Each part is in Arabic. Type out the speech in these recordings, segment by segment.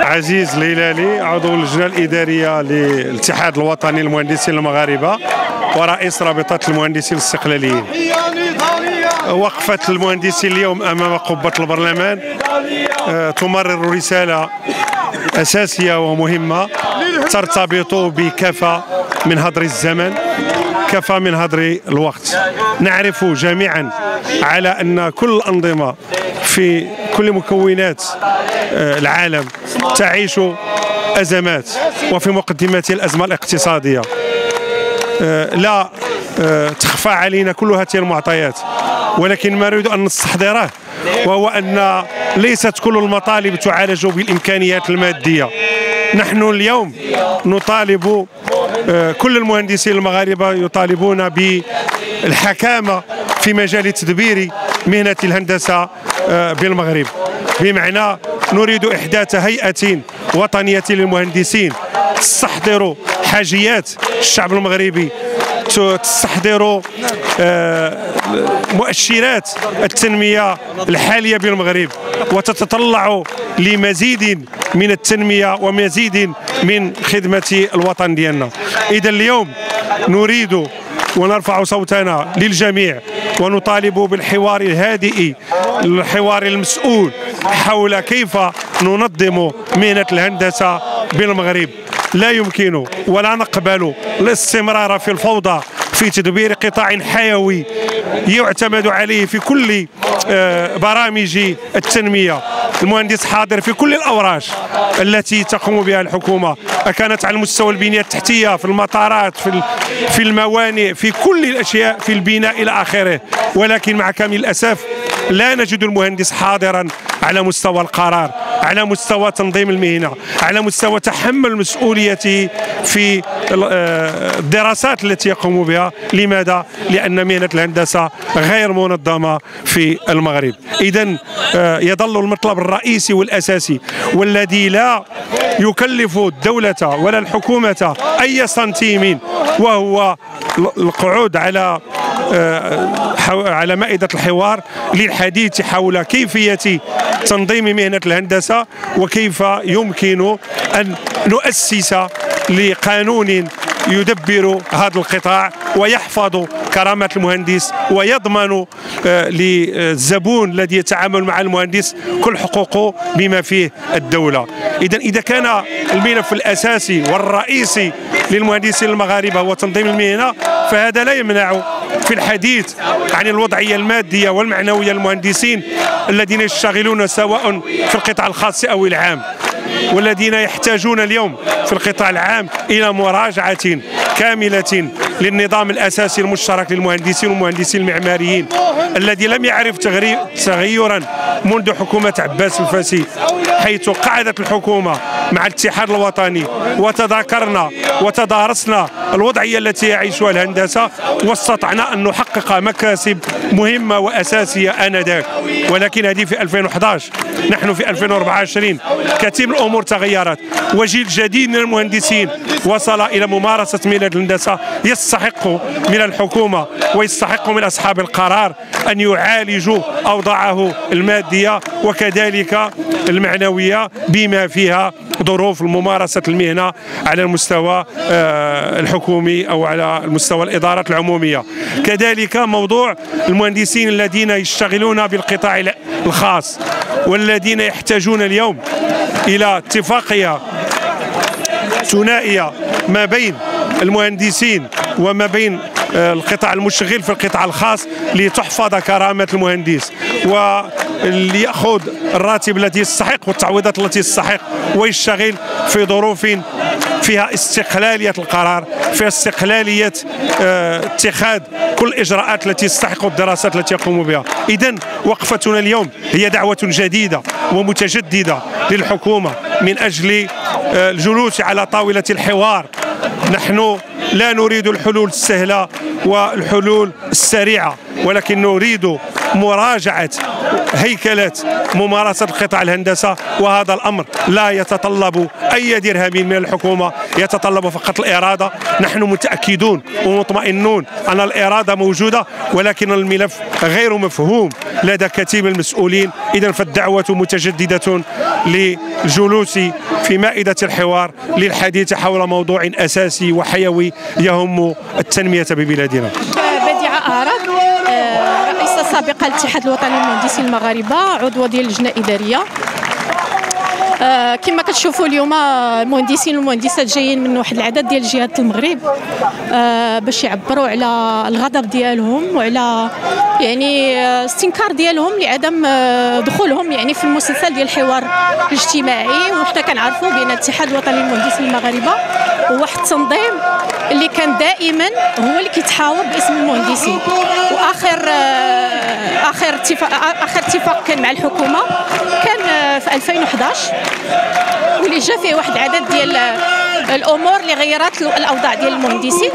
عزيز الهلالي عضو اللجنة الإدارية للاتحاد الوطني للمهندسين المغاربة ورئيس رابطة المهندسين الاستقلاليين. وقفة المهندسين اليوم أمام قبة البرلمان تمرر رسالة أساسية ومهمة ترتبط بكفة من هدر الزمن، كفة من هدر الوقت. نعرف جميعا على أن كل الأنظمة في كل مكونات العالم تعيش أزمات، وفي مقدماتها الأزمة الاقتصادية. لا تخفى علينا كل هذه المعطيات، ولكن ما نريد أن نستحضره وهو أن ليست كل المطالب تعالج بالإمكانيات المادية. نحن اليوم نطالب كل المهندسين المغاربة يطالبون بالحكامة في مجال تدبير مهنة الهندسة بالمغرب، بمعنى نريد إحداث هيئة وطنية للمهندسين تستحضر حاجيات الشعب المغربي، تستحضر مؤشرات التنمية الحالية بالمغرب، وتتطلع لمزيد من التنمية ومزيد من خدمة الوطن ديالنا. إذا اليوم نريد ونرفع صوتنا للجميع ونطالب بالحوار الهادئ، الحوار المسؤول حول كيف ننظم مهنة الهندسة بالمغرب. لا يمكن ولا نقبل الاستمرار في الفوضى في تدبير قطاع حيوي يعتمد عليه في كل برامج التنمية. المهندس حاضر في كل الأوراش التي تقوم بها الحكومة، أكانت على مستوى البنية التحتية، في المطارات، في الموانئ، في كل الأشياء، في البناء إلى آخره. ولكن مع كامل الأسف لا نجد المهندس حاضرا على مستوى القرار، على مستوى تنظيم المهنة، على مستوى تحمل مسؤوليته في الدراسات التي يقوم بها. لماذا؟ لأن مهنة الهندسة غير منظمة في المغرب. إذن يظل المطلب الرئيسي والأساسي والذي لا يكلف الدولة ولا الحكومة أي سنتيم، وهو القعود على مائدة الحوار للحديث حول كيفية تنظيم مهنة الهندسة، وكيف يمكن أن نؤسس لقانون يدبر هذا القطاع ويحفظ كرامة المهندس ويضمن للزبون الذي يتعامل مع المهندس كل حقوقه بما فيه الدولة. إذا كان الملف الأساسي والرئيسي للمهندسين المغاربة هو تنظيم المهنة، فهذا لا يمنع في الحديث عن الوضعية المادية والمعنوية للمهندسين الذين يشتغلون سواء في القطاع الخاص أو العام، والذين يحتاجون اليوم في القطاع العام إلى مراجعة كاملة للنظام الأساسي المشترك للمهندسين والمهندسين المعماريين الذي لم يعرف تغيرا منذ حكومة عباس الفاسي، حيث قعدت الحكومة مع الاتحاد الوطني وتذاكرنا وتدارسنا الوضعية التي يعيشها الهندسة، واستطعنا أن نحقق مكاسب مهمة وأساسية آنذاك. ولكن هذه في 2011، نحن في 2024، كثير من الأمور تغيرت، وجيل جديد من المهندسين وصل إلى ممارسة مهنة الهندسة. يستحق من الحكومة ويستحق من أصحاب القرار أن يعالجوا أوضاعه المادية وكذلك المعنوية بما فيها ظروف ممارسة المهنة على المستوى الحكومي أو على المستوى الإدارات العمومية. كذلك موضوع المهندسين الذين يشتغلون بالقطاع الخاص والذين يحتاجون اليوم إلى اتفاقية ثنائية ما بين المهندسين وما بين القطاع المشغل في القطاع الخاص لتحفظ كرامة المهندس وليأخذ الراتب الذي يستحق والتعويضات التي يستحق، ويشتغل في ظروف فيها استقلالية القرار، فيها استقلالية اتخاذ كل الإجراءات التي يستحق الدراسات التي يقوم بها. إذن وقفتنا اليوم هي دعوة جديدة ومتجددة للحكومة من أجل الجلوس على طاولة الحوار. نحن لا نريد الحلول السهلة والحلول السريعة، ولكن نريد مراجعة هيكلة ممارسة القطاع الهندسة، وهذا الأمر لا يتطلب أي درهم من الحكومة، يتطلب فقط الإرادة. نحن متأكدون ومطمئنون أن الإرادة موجودة، ولكن الملف غير مفهوم لدى كثير من المسؤولين. إذن فالدعوة متجددة للجلوس في مائدة الحوار للحديث حول موضوع أساسي وحيوي يهم التنمية ببلادنا. سابقة الاتحاد الوطني للمهندسين المغاربه، عضو ديال اللجنه الاداريه. كما كتشوفوا اليوم المهندسين والمهندسات جايين من واحد العدد ديال جهات المغرب باش يعبروا على الغضب ديالهم وعلى يعني استنكار ديالهم لعدم دخولهم يعني في المسلسل ديال الحوار الاجتماعي. وحنا كنعرفوا بان الاتحاد الوطني للمهندسين المغاربه هو واحد التنظيم اللي كان دائما هو اللي كيتحاور باسم المهندسين، واخر اخر اتفاق كان مع الحكومه كان في 2011، واللي جا فيه واحد العدد ديال الامور اللي غيرت الاوضاع ديال المهندسين.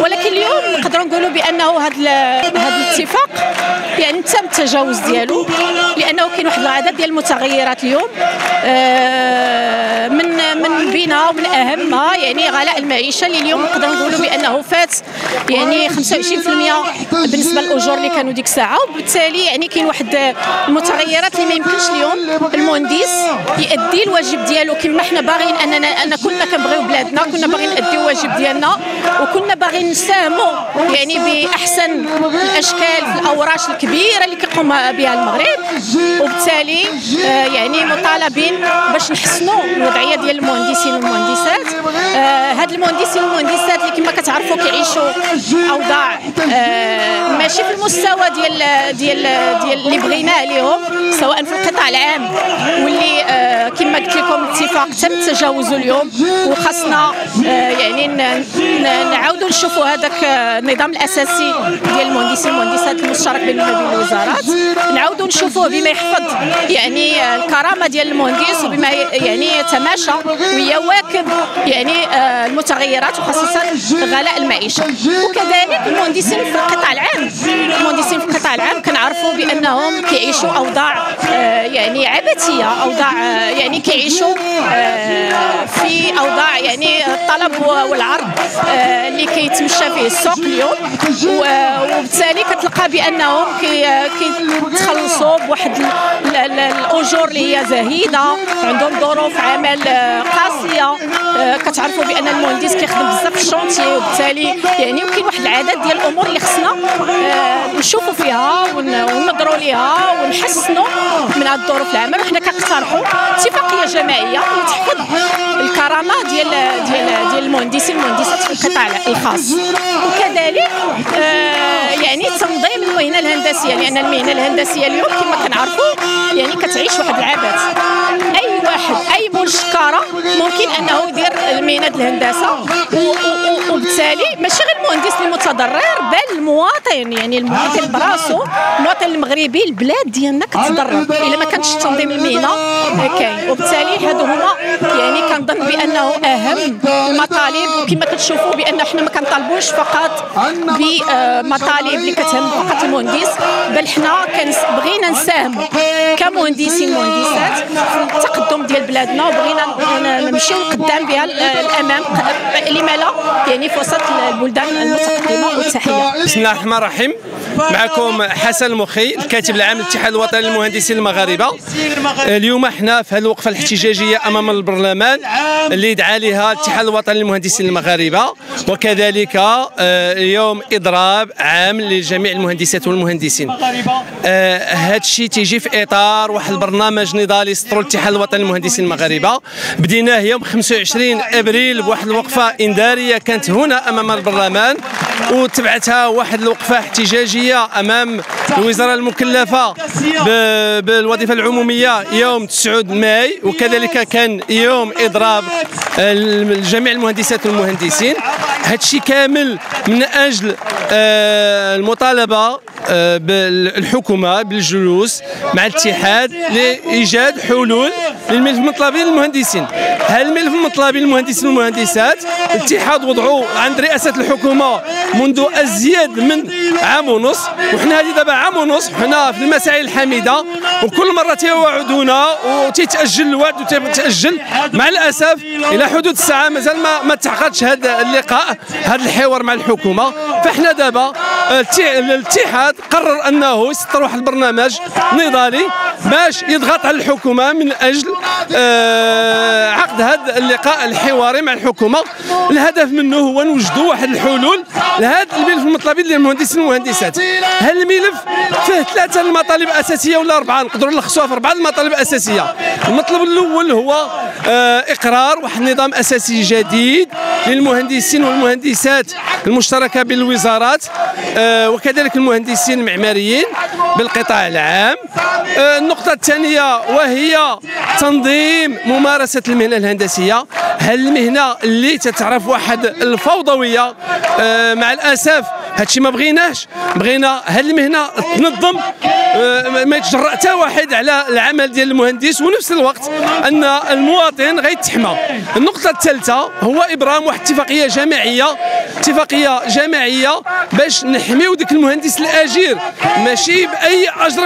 ولكن اليوم نقدروا نقولوا بانه هذا الاتفاق يعني تم التجاوز ديالو، لانه كاين واحد العدد ديال المتغيرات اليوم من بينها ومن اهمها يعني غلاء المعيشه اللي اليوم نقدروا نقولوا بانه فات يعني 25% بالنسبه للاجور اللي كانوا ديك الساعه. وبالتالي يعني كاين واحد المتغيرات اللي ما يمكنش اليوم المهندس يؤدي الواجب ديالو كما حنا باغيين. اننا كنا كنبغيو بلادنا، كنا باغيين نأديو الواجب ديالنا، وكنا باغيين نساهموا يعني باحسن الاشكال في الاوراش الكبيره اللي كيقوم بها المغرب. وبالتالي يعني مطالبين باش نحسنوا الوضعيه ديال المهندسين والمهندسات. هاد المهندسين والمهندسات اللي كما كتعرفوا كيعيشوا اوضاع ماشي في المستوى ديال ديال ديال اللي بغيناه ليهم، سواء في القطاع العام واللي كما قلت لكم اتفاق تم تجاوزه اليوم. وخاصنا يعني نعاودوا نشوفوا هذاك النظام الاساسي ديال المهندسين والمهندسات المشترك بين الوزارات، نعاودوا نشوفوه بما يحفظ يعني الكرامه ديال المهندس، وبما يعني يتماشى ويواكب يعني المتغيرات وخاصه غلاء المعيشه. وكذلك المهندسين في القطاع العام، المهندسين في القطاع العام كنعرفوا بانهم كيعيشوا اوضاع يعني عبثيه، اوضاع يعني كيعيشوا في اوضاع يعني الطلب والعرض اللي كيتمشى فيه السوق اليوم. وبالتالي كتلقى بانهم كيتخلصوا بواحد الاجور اللي هي زهيده، عندهم ظروف عمل قاسيه. كتعرفوا بان المهندس كيخدم بزاف في الشونتي، وبالتالي يعني كاين واحد العدد ديال الامور اللي خصنا نشوفوا فيها وننظروا ليها ونحسنوا من هاد الظروف العمل. وحنا كنقترحوا اتفاقيه جماعيه تحفظ الكرامه ديال ديال ديال المهندسين والمهندسات في القطاع الخاص. وكذلك يعني تنظيم المهنه الهندسيه، لان يعني المهنه الهندسيه اليوم كما كنعرفوا يعني كتعيش واحد العبث. اي واحد اي منشكره ممكن انه يدير المهنه الهندسه، وبالتالي ماشي غير المهندس اللي متضرر بل المواطن، يعني المواطن براسو، المواطن المغربي، البلاد ديالنا كتضرر الا ما كانش تنظيم المهنه كاين. وبالتالي هادو هما يعني كنظن بانه اهم المطالب. وكما كتشوفوا بان حنا ما كنطالبوش فقط بمطالب اللي كتهم فقط المهندس، بل حنا بغينا نساهموا كمهندسين ومهندسات في التقدم ديال بلادنا، وبغينا نمشيو قدام بها الامام لما لا يعني في وسط البلدان المتقدمه. والتحيه. بسم الله الرحمن الرحيم. معكم حسن المخي، الكاتب العام للاتحاد الوطني للمهندسين المغاربه. اليوم حنا في هذه الوقفه الاحتجاجيه امام البرلمان اللي دعا لها الاتحاد الوطني للمهندسين المغاربه، وكذلك يوم اضراب عام لجميع المهندسات والمهندسين. هذا الشيء تيجي في اطار واحد البرنامج نضالي سطروا الاتحاد الوطني للمهندسين المغاربه، بديناه يوم 25 ابريل بواحد الوقفه انذاريه كانت هنا امام البرلمان، وتبعتها واحد الوقفه احتجاجيه امام الوزارة المكلفة بالوظيفة العمومية يوم 9 ماي، وكذلك كان يوم إضراب جميع المهندسات والمهندسين. هادشي كامل من أجل المطالبة بالحكومة بالجلوس مع الاتحاد لإيجاد حلول للملف المطلبي للمهندسين. هل الملف المطلبي للمهندسين والمهندسات الاتحاد وضعوا عند رئاسة الحكومة منذ أزيد من عام ونص، وحنا هذه دابا عام ونص حنا في المساعي الحميدة، وكل مرة تيوعدونا وتيتأجل الوعد وتيتأجل. مع الأسف إلى حدود الساعة مازال ما تعقدش هذا اللقاء، هذا الحوار مع الحكومة. فحنا دابا الاتحاد قرر أنه يسطر واحد البرنامج نضالي باش يضغط على الحكومة من أجل عقد هذا اللقاء الحواري مع الحكومة. الهدف منه هو نوجدوا واحد الحلول لهذا الملف المطلبي للمهندسين والمهندسات. هل الملف فيه 3 المطالب الأساسية ولا 4؟ نقدروا نلخصوها في 4 المطالب الأساسية. المطلب الأول هو إقرار واحد النظام أساسي جديد للمهندسين والمهندسات المشتركة بالوزارات وكذلك المهندسين المعماريين بالقطاع العام. النقطة الثانية وهي تنظيم ممارسة المهنة الهندسية. هل المهنة اللي تتعرف واحد الفوضوية؟ مع الأسف هادشي ما بغيناش. بغينا هاد المهنة تنظم، ما يتجرأ حتى واحد على العمل ديال المهندس، ونفس الوقت أن المواطن غيتحمى. النقطة الثالثة هو إبرام واحد اتفاقية جماعية باش نحميو ديك المهندس الأجير، ماشي بأي أجر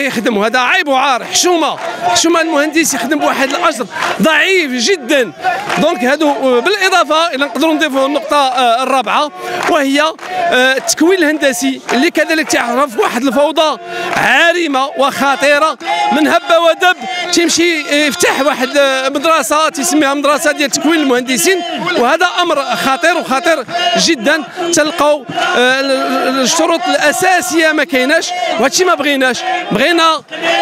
يخدم. هذا عيب وعار، حشومة المهندس يخدم بواحد الأجر ضعيف جدا. دونك هادو بالإضافة إلى نقدروا نضيفوا النقطة الرابعة وهي التكوين الهندسي اللي كذلك تعرف واحد الفوضى عارمه وخطيره. من هب ودب تمشي يفتح واحد مدرسه تسميها مدرسه ديال تكوين المهندسين، وهذا امر خطير جدا. تلقاو الشروط الاساسيه ما كايناش، وهادشي ما بغيناش. بغينا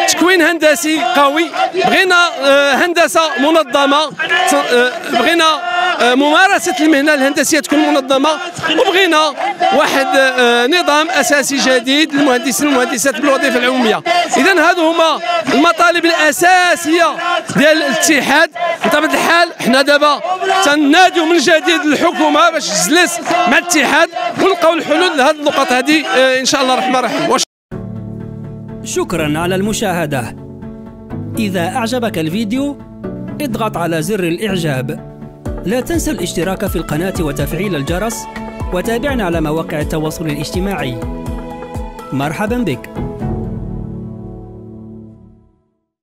تكوين هندسي قوي، بغينا هندسه منظمه، بغينا ممارسه المهنه الهندسيه تكون منظمه، وبغينا واحد نظام اساسي جديد للمهندسين والمهندسات بالوظيفه العموميه. اذا هادو هما المطالب الاساسيه ديال الاتحاد. بطبيعه الحال حنا دابا تناديو من جديد الحكومه باش تجلس مع الاتحاد ونلقاو الحلول لهاد النقط هذه ان شاء الله الرحمن الرحيم. شكرا على المشاهده. اذا اعجبك الفيديو اضغط على زر الاعجاب. لا تنسى الاشتراك في القناه وتفعيل الجرس، وتابعنا على مواقع التواصل الاجتماعي. مرحبا بك.